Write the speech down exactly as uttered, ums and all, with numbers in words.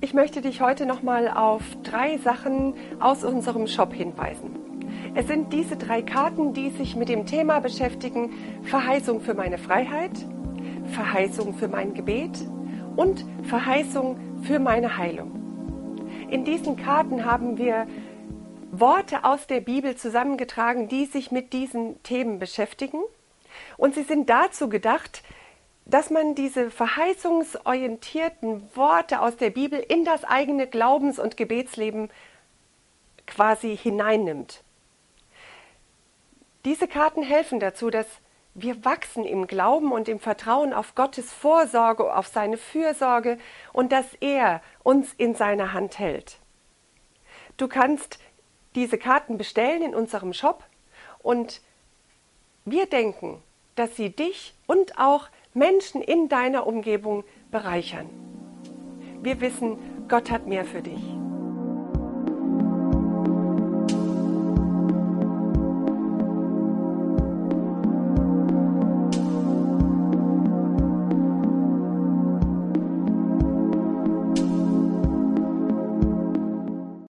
Ich möchte dich heute nochmal auf drei Sachen aus unserem Shop hinweisen. Es sind diese drei Karten, die sich mit dem Thema beschäftigen: Verheißung für meine Freiheit, Verheißung für mein Gebet und Verheißung für meine Heilung. In diesen Karten haben wir Worte aus der Bibel zusammengetragen, die sich mit diesen Themen beschäftigen. Und sie sind dazu gedacht, dass man diese verheißungsorientierten Worte aus der Bibel in das eigene Glaubens- und Gebetsleben quasi hineinnimmt. Diese Karten helfen dazu, dass wir wachsen im Glauben und im Vertrauen auf Gottes Vorsorge, auf seine Fürsorge und dass er uns in seiner Hand hält. Du kannst diese Karten bestellen in unserem Shop und wir denken, dass sie dich und auch Menschen in deiner Umgebung bereichern. Wir wissen, Gott hat mehr für dich.